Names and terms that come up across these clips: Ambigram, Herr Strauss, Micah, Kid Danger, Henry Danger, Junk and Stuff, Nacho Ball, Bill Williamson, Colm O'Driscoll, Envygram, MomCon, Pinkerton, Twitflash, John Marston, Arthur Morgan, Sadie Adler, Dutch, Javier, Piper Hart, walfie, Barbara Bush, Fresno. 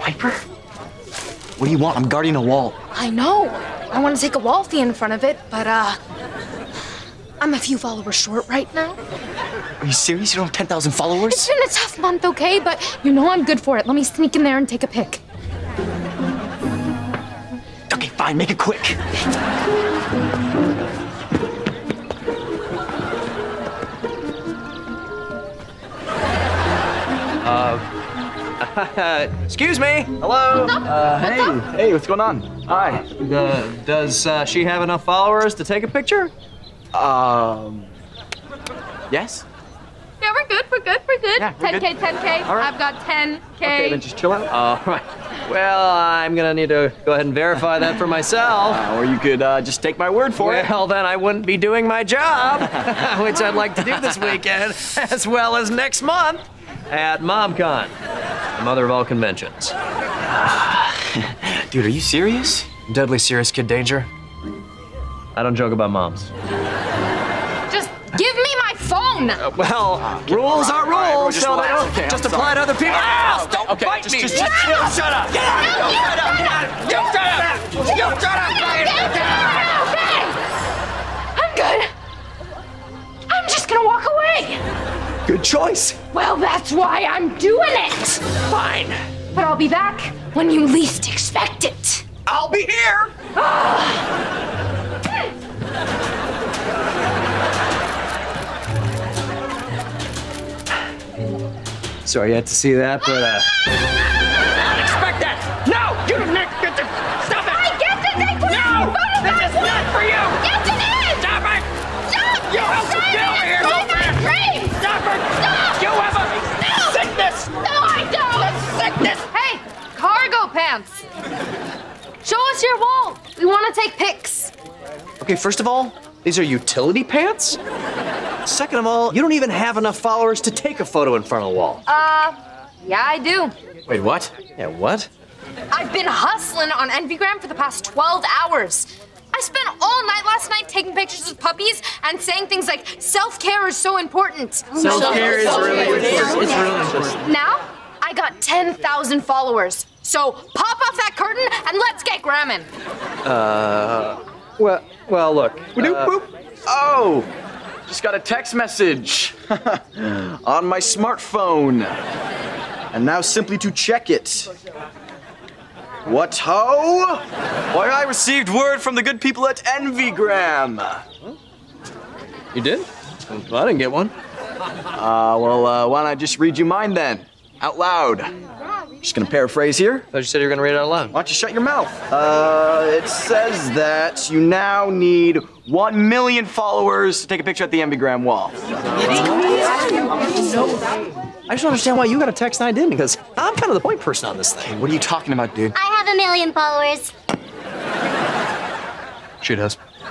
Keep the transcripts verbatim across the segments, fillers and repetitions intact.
Piper? What do you want? I'm guarding a wall. I know. I want to take a walfie in front of it, but, uh... I'm a few followers short right now. Are you serious? You don't have ten thousand followers? It's been a tough month, okay? But you know I'm good for it. Let me sneak in there and take a pic. Okay, fine. Make it quick. Uh, excuse me. Hello. What's up? Uh, hey, what's up? Hey, what's going on? Hi. Uh, does uh, she have enough followers to take a picture? Um. Yes? Yeah, we're good, we're good, we're good. Yeah, we're ten K, good. ten K, all right. I've got ten K. Okay, then just chill out. All right. Well, I'm gonna need to go ahead and verify that for myself. Uh, or you could uh, just take my word for well, it. Well, then I wouldn't be doing my job, which I'd like to do this weekend, as well as next month at MomCon, the mother of all conventions. Dude, are you serious? I'm deadly serious, Kid Danger. I don't joke about moms. Give me my phone! Uh, well, uh, rules right, are rules, right, so they don't okay, just I'm apply sorry. to other people. Ow! Oh, don't okay, bite just, me! Just, just, no! Just shut up! Get out! No, you shut, shut up! up. You shut up! You shut up! You shut up! I'm good. I'm just gonna walk away. Good choice. Well, that's why I'm doing it. Fine. But I'll be back when you least expect it. I'll be here. Sorry you had to see that, but uh... I expect that! No! You did not get to... Stop it! I get it! They put no! This is one. Not for you! Yes, it is! Stop it! Stop! You have to get out of here! Stop it! Stop! You have a no. sickness! No, I don't! A sickness! Hey! Cargo pants! Show us your wall! We want to take pics! Okay, first of all, these are utility pants? Second of all, you don't even have enough followers to take a photo in front of the wall. Uh, yeah, I do. Wait, what? Yeah, what? I've been hustling on Envygram for the past twelve hours. I spent all night last night taking pictures of puppies and saying things like, self-care is so important. Self-care is really important. It's really important. Now, I got ten thousand followers. So pop off that curtain and let's get gramming. Uh, well, well, look. Uh, oh. Just got a text message on my smartphone. And now simply to check it. What ho? Why I received word from the good people at Envygram. You did? Well, I didn't get one. Uh, well, uh, why don't I just read you mine then? Out loud. Just gonna paraphrase here. I thought you said you were gonna read it out loud. Why don't you shut your mouth? Uh, it says that you now need one million followers to take a picture at the Ambigram wall. So, uh, I just don't understand why you got a text and I didn't, because I'm kind of the point person on this thing. What are you talking about, dude? I have a million followers. She does. Uh,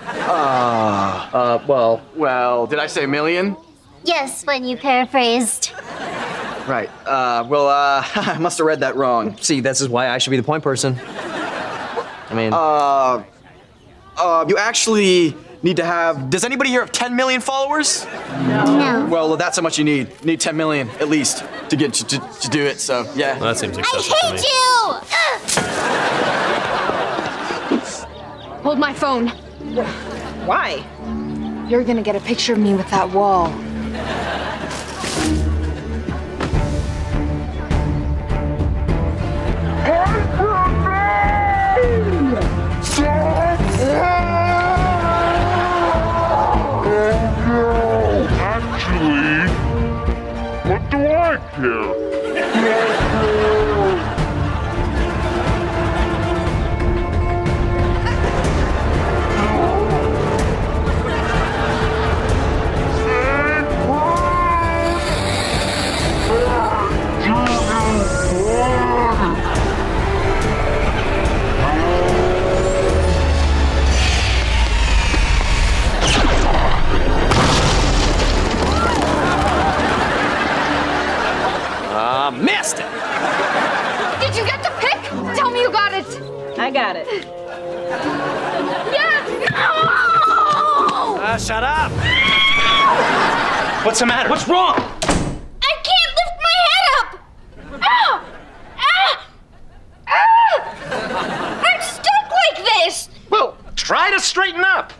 uh, well, well, did I say a million? Yes, when you paraphrased. Right. Uh, well, uh, I must have read that wrong. See, this is why I should be the point person. I mean... Uh, uh, you actually need to have... Does anybody here have ten million followers? No. No. Well, that's how much you need. You need ten million, at least, to get to, to, to do it, so, yeah. Well, that seems excessive to me. I hate you! Hold my phone. Why? You're gonna get a picture of me with that wall. Actually, what do I care? Uh, missed it! Did you get the pic? Tell me you got it. I got it. Yes! No! Uh, shut up! What's the matter? What's wrong? I can't lift my head up. Ow! Ah! Ah! I'm stuck like this. Well, try to straighten up.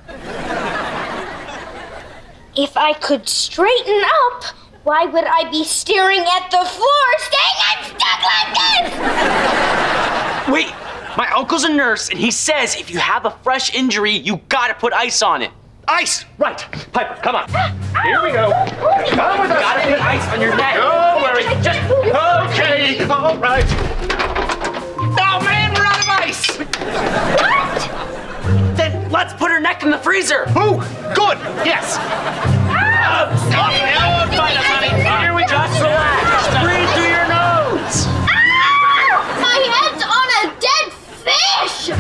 If I could straighten up, why would I be staring at the floor saying I'm stuck like this? Wait, my uncle's a nurse, and he says if you have a fresh injury, you gotta put ice on it. Ice! Right. Piper, come on. Here we go. Come with us. Gotta put ice on your neck. Don't worry. Just... Okay. All right. Oh, man, we're out of ice. What? Then let's put her neck in the freezer. Who? Good. Yes. Oh, stop it. Oh, fine, honey. Here we go. Just relax. Breathe through your nose. Ow! My head's on a dead fish.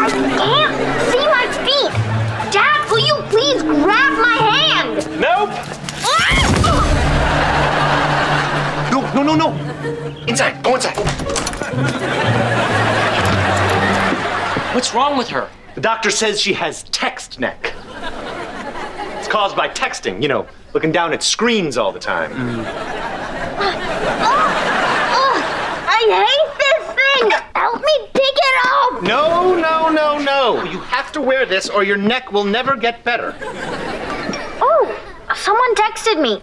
I can't see my feet. Dad, will you please grab my hand? Nope. Ah! No, no, no, no. Inside. Go inside. What's wrong with her? The doctor says she has text neck. It's caused by texting, you know, looking down at screens all the time. Mm. Uh, uh, uh, I hate this thing. Help me pick it up. No, no, no, no. You have to wear this or your neck will never get better. Oh, someone texted me.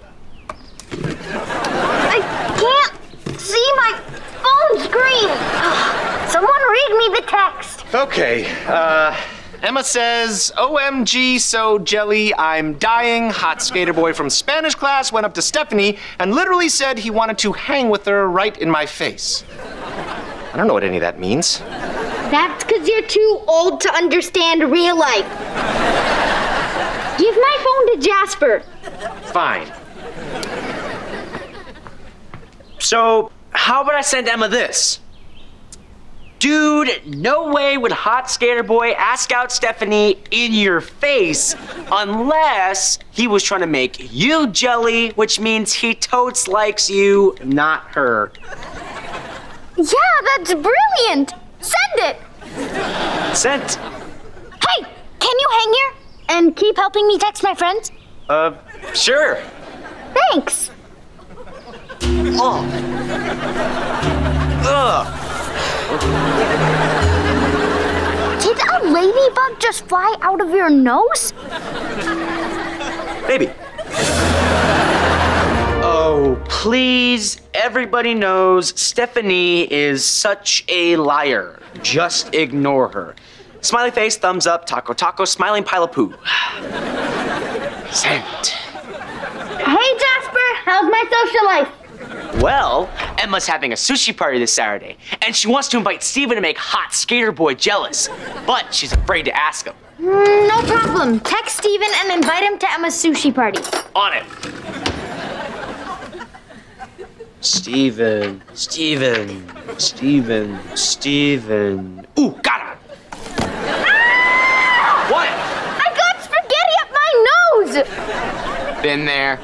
I can't see my phone screen. Someone read me the text. Okay, uh... Emma says, O M G, so jelly, I'm dying. Hot skater boy from Spanish class went up to Stephanie and literally said he wanted to hang with her right in my face. I don't know what any of that means. That's because you're too old to understand real life. Give my phone to Jasper. Fine. So, how about I send Emma this? Dude, no way would hot skater boy ask out Stephanie in your face unless he was trying to make you jelly, which means he totes likes you, not her. Yeah, that's brilliant. Send it. Sent. Hey, can you hang here and keep helping me text my friends? Uh, sure. Thanks. Oh. Ugh. Did a ladybug just fly out of your nose? Maybe. Oh, please. Everybody knows Stephanie is such a liar. Just ignore her. Smiley face, thumbs up, taco taco, smiling pile of poo. Sent. Hey, Jasper. How's my social life? Well, Emma's having a sushi party this Saturday, and she wants to invite Steven to make hot skater boy jealous, but she's afraid to ask him. Mm, no problem. Text Steven and invite him to Emma's sushi party. On it. Steven, Steven, Steven, Steven. Ooh, got him. Ah! What? I got spaghetti up my nose. Been there.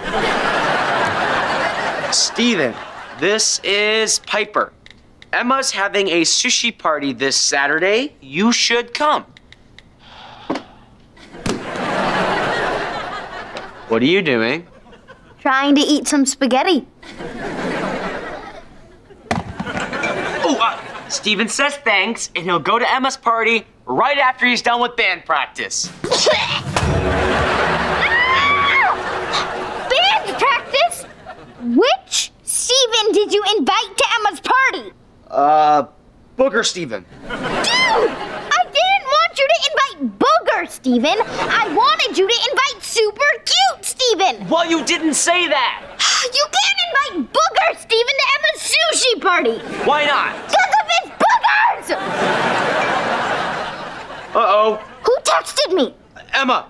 Steven, this is Piper. Emma's having a sushi party this Saturday. You should come. What are you doing? Trying to eat some spaghetti. Oh, uh, Steven says thanks, and he'll go to Emma's party right after he's done with band practice. Which Steven did you invite to Emma's party? Uh, Booger Steven. Dude! I didn't want you to invite Booger Steven. I wanted you to invite Super Cute Steven. Well, you didn't say that. You can't invite Booger Steven to Emma's sushi party. Why not? Because of his boogers! Uh-oh. Who texted me? Emma.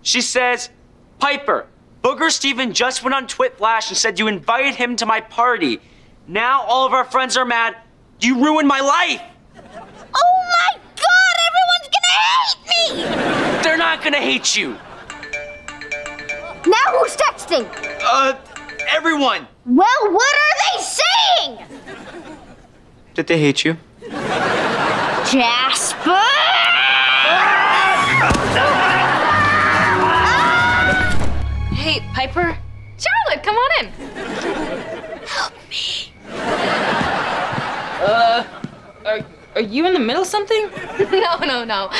She says, Piper. Booger Steven just went on Twitflash and said you invited him to my party. Now all of our friends are mad. You ruined my life! Oh my god, everyone's gonna hate me! They're not gonna hate you. Now who's texting? Uh, everyone. Well, what are they saying? Did they hate you? Jasper! Hey, Piper. Charlotte, come on in. Help me. Uh, are, are you in the middle of something? No, no, no.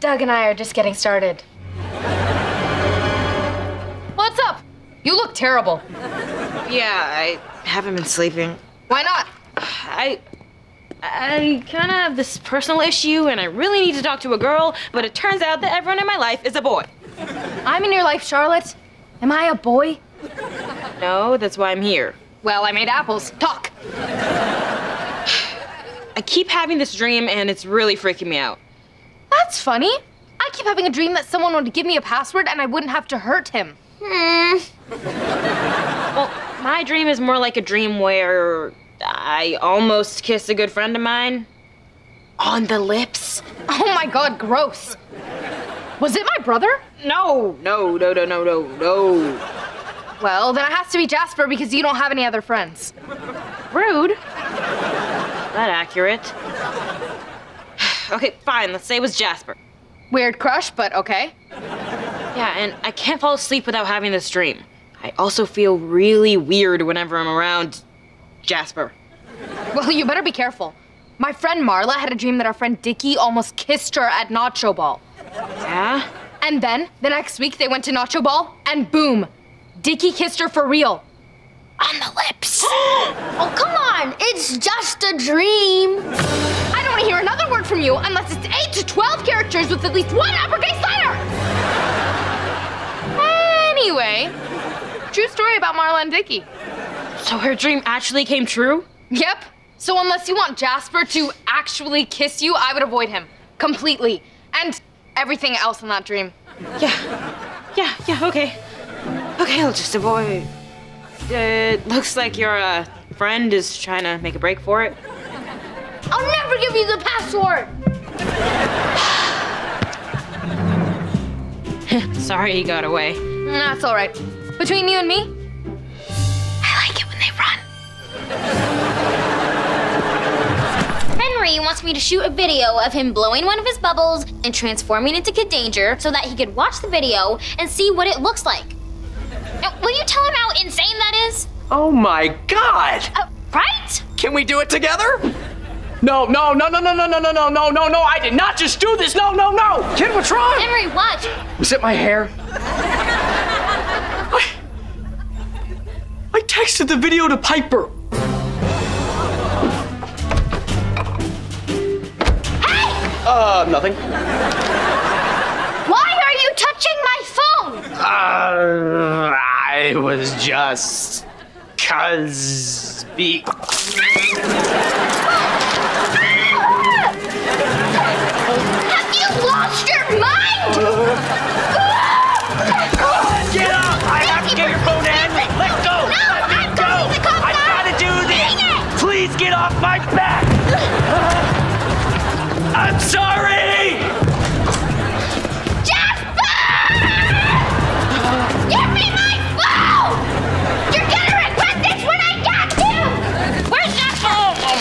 Doug and I are just getting started. What's up? You look terrible. Yeah, I haven't been sleeping. Why not? I... I kind of have this personal issue, and I really need to talk to a girl, but it turns out that everyone in my life is a boy. I'm in your life, Charlotte. Am I a boy? No, that's why I'm here. Well, I made apples. Talk. I keep having this dream, and it's really freaking me out. That's funny. I keep having a dream that someone would give me a password, and I wouldn't have to hurt him. Hmm. Well, my dream is more like a dream where... I almost kissed a good friend of mine on the lips. Oh my God, gross. Was it my brother? No, no, no, no, no, no, no. Well, then it has to be Jasper because you don't have any other friends. Rude. Not accurate. Okay, fine, let's say it was Jasper. Weird crush, but okay. Yeah, and I can't fall asleep without having this dream. I also feel really weird whenever I'm around Jasper. Well, you better be careful. My friend Marla had a dream that our friend Dickie almost kissed her at Nacho Ball. Yeah? And then, the next week, they went to Nacho Ball, and boom! Dickie kissed her for real. On the lips. Oh, come on! It's just a dream! I don't want to hear another word from you unless it's eight to twelve characters with at least one uppercase letter! Anyway, true story about Marla and Dickie. So her dream actually came true? Yep. So unless you want Jasper to actually kiss you, I would avoid him. Completely. And everything else in that dream. Yeah. Yeah, yeah, okay. Okay, I'll just avoid... It uh, looks like your uh, friend is trying to make a break for it. I'll never give you the password! Sorry he got away. That's all right. Between you and me, Henry wants me to shoot a video of him blowing one of his bubbles and transforming into Kid Danger so that he could watch the video and see what it looks like. Now, will you tell him how insane that is? Oh my God! Uh, right? Can we do it together? No, no, no, no, no, no, no, no, no, no, no, no, I did not just do this! No, no, no! Kid, what's wrong? Henry, what? Is it my hair? I, I texted the video to Piper. Uh, nothing. Why are you touching my phone? Uh, I was just... Cuz... Be... Have you lost your mind? Get up! I have to get your phone in! Let go! No, Let me I'm go! I gotta do this! Please get off my back! I'm sorry! Jasper! Give me my phone! You're gonna regret this when I got you! Where's Jasper? Oh.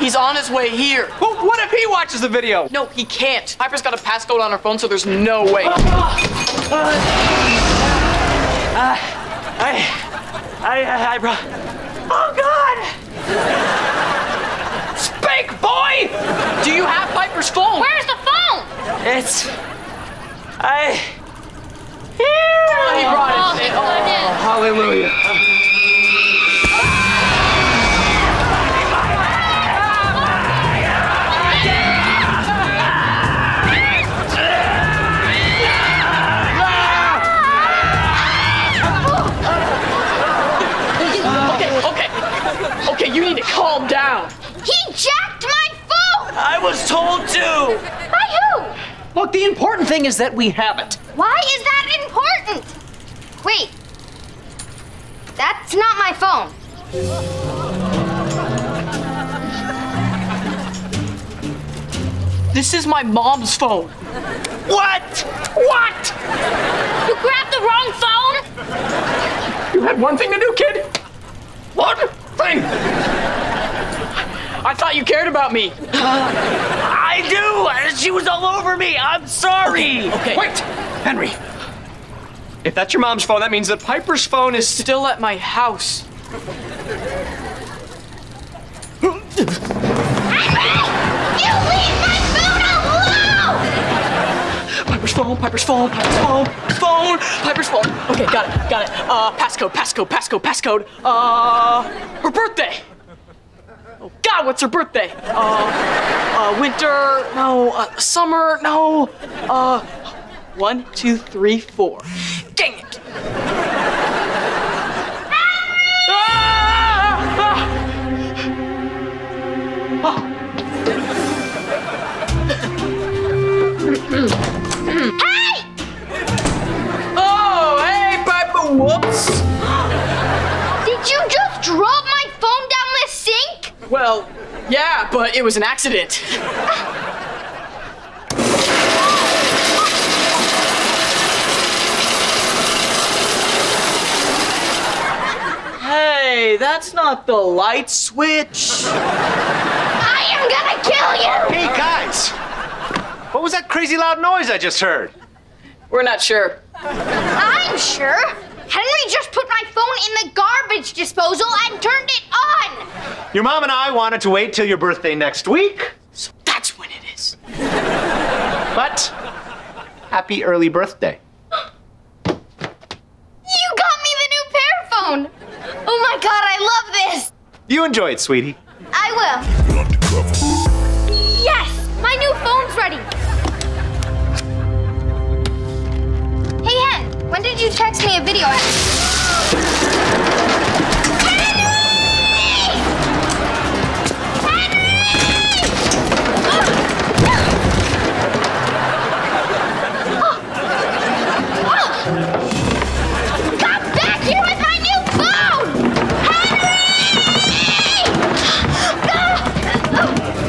He's on his way here. Well, what if he watches the video? No, he can't. Piper's got a passcode on her phone, so there's no way. Uh, uh, I, I, I, I brought... Oh, God! Boy! Do you have Piper's phone? Where's the phone? It's... I... Here! Oh, he brought oh, it. He oh, it in. Hallelujah. Okay, okay. Okay, you need to calm down. He jacked my phone! I was told to! By who? Look, the important thing is that we have it. Why is that important? Wait. That's not my phone. This is my mom's phone. What? What? You grabbed the wrong phone? You had one thing to do, kid. One thing. I thought you cared about me. I do! She was all over me! I'm sorry! Okay. Okay. Wait! Henry, If that's your mom's phone, that means that Piper's phone is still at my house. Piper's phone, Piper's phone, Piper's phone, phone, Piper's phone. Okay, got it, got it. Uh, passcode, passcode, passcode, passcode. Uh, her birthday. Oh God, what's her birthday? Uh, uh, winter, no, uh, summer, no. Uh, one, two, three, four. Dang it. Ah! Ah! Oh. Hey! Oh, hey, Piper, whoops. Did you just drop my phone down the sink? Well, yeah, but it was an accident. Hey, that's not the light switch. I am gonna kill you! Hey, guys! What was that crazy loud noise I just heard? We're not sure. I'm sure. Henry just put my phone in the garbage disposal and turned it on. Your mom and I wanted to wait till your birthday next week. So that's when it is. But happy early birthday. You got me the new pair phone. Oh my God, I love this. You enjoy it, sweetie. I will. Yes, my new phone's ready. Hey, Hen, when did you text me a video at? Henry! Henry! Oh. Oh. Oh. Come back here with my new phone! Henry! No! Oh.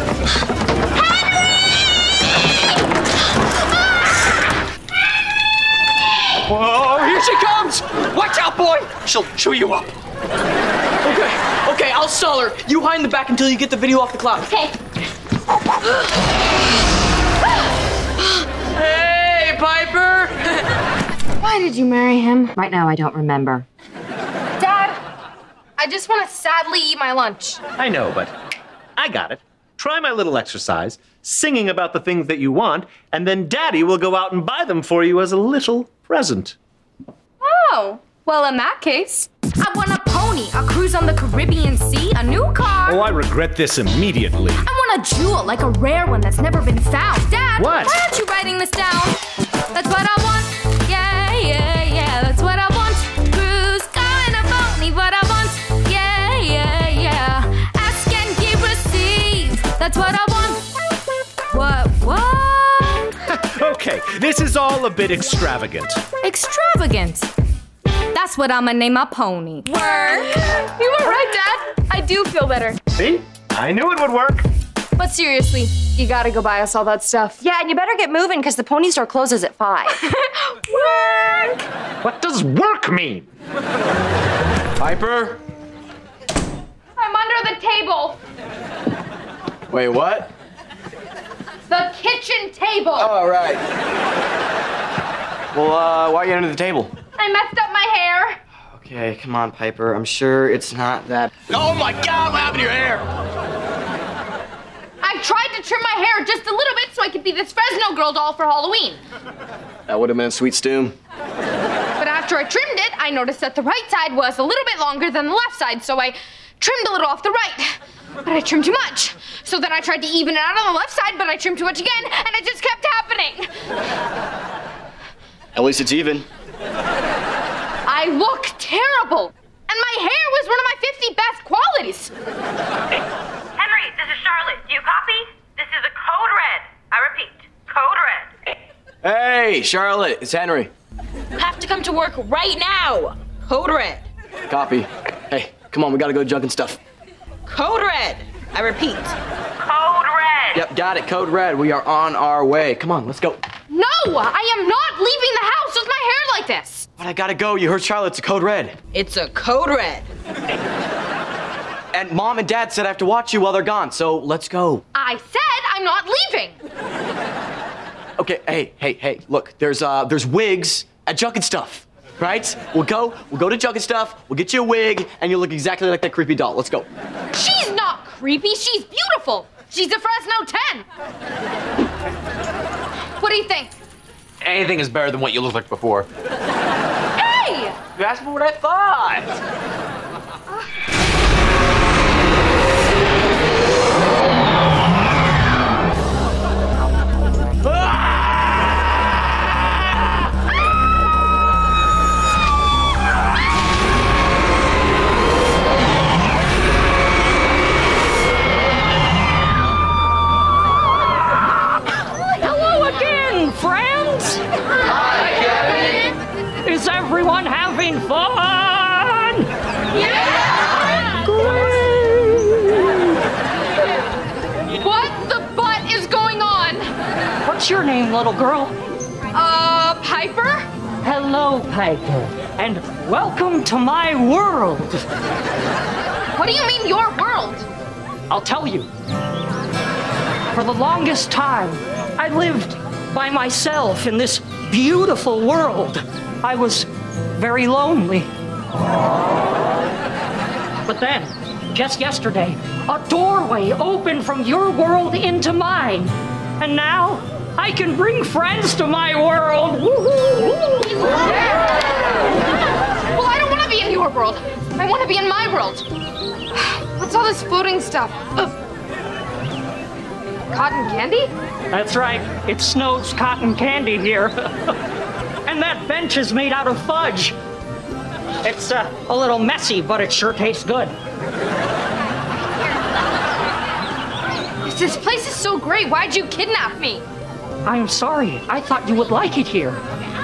Whoa, here she comes! Watch out, boy! She'll chew you up. Okay, okay, I'll stall her. You hide in the back until you get the video off the cloud. Okay. Hey, Piper! Why did you marry him? Right now, I don't remember. Dad, I just want to sadly eat my lunch. I know, but I got it. Try my little exercise, singing about the things that you want, and then Daddy will go out and buy them for you as a little present. Oh, well, in that case, I want a pony, a cruise on the Caribbean Sea, a new car. Oh, I regret this immediately. I want a jewel, like a rare one that's never been found. Dad, what? Why aren't you writing this down? That's what I want. Yeah, yeah, yeah, that's what I want. Cruise, car, and a pony, what I want. Yeah, yeah, yeah. Ask and give, receive. That's what I want. What, what? Okay, this is all a bit extravagant. Extravagant? That's what I'ma name my pony. Work! You were right, Dad. I do feel better. See? I knew it would work. But seriously, you gotta go buy us all that stuff. Yeah, and you better get moving, because the pony store closes at five. Work! What does work mean? Piper? I'm under the table. Wait, what? The kitchen table. All right. Well, uh, why are you under the table? I messed up my hair. Okay, come on, Piper. I'm sure it's not that. Oh my God, what happened to your hair? I tried to trim my hair just a little bit so I could be this Fresno girl doll for Halloween. That would have been a sweet stoom. But after I trimmed it, I noticed that the right side was a little bit longer than the left side, so I trimmed a little off the right. But I trimmed too much. So then I tried to even it out on the left side, but I trimmed too much again, and it just kept happening. At least it's even. I look terrible. And my hair was one of my fifty best qualities. Henry, this is Charlotte. Do you copy? This is a code red. I repeat, code red. Hey, Charlotte, it's Henry. You have to come to work right now. Code red. Copy. Hey, come on, we gotta go junk and stuff. Code red. I repeat. Code red. Yep, got it. Code red. We are on our way. Come on, let's go. No, I am not leaving the house with my hair like this. But I gotta go. You heard Charlotte. It's a code red. It's a code red. And Mom and Dad said I have to watch you while they're gone, so let's go. I said I'm not leaving. Okay, hey, hey, hey, look. There's, uh, there's wigs at Junk and Stuff. right? We'll go, we'll go to Junk and Stuff, we'll get you a wig, and you'll look exactly like that creepy doll. Let's go. She's not creepy, she's beautiful. She's a Fresno ten. What do you think? Anything is better than what you looked like before. Hey! You asked me what I thought. Everyone having fun? Yeah! Great! What the butt is going on? What's your name, little girl? Uh, Piper? Hello, Piper, and welcome to my world. What do you mean, your world? I'll tell you. For the longest time, I lived by myself in this beautiful world. I was very lonely. But then, just yesterday, a doorway opened from your world into mine. And now, I can bring friends to my world. Yeah. Well, I don't want to be in your world. I want to be in my world. What's all this floating stuff? Ugh. Cotton candy? That's right. It snows cotton candy here. And that bench is made out of fudge. It's uh, a little messy, but it sure tastes good. This place is so great. Why'd you kidnap me? I'm sorry. I thought you would like it here.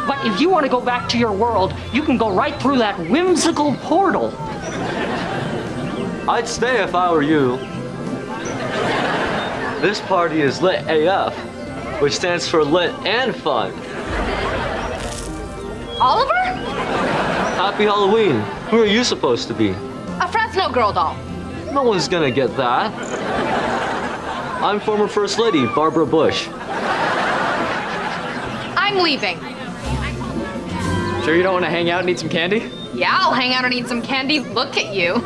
But if you want to go back to your world, you can go right through that whimsical portal. I'd stay if I were you. This party is lit A F, which stands for lit and fun. Oliver? Happy Halloween. Who are you supposed to be? A Fresno girl doll. No one's gonna get that. I'm former First Lady, Barbara Bush. I'm leaving. Sure you don't want to hang out and eat some candy? Yeah, I'll hang out and eat some candy. Look at you.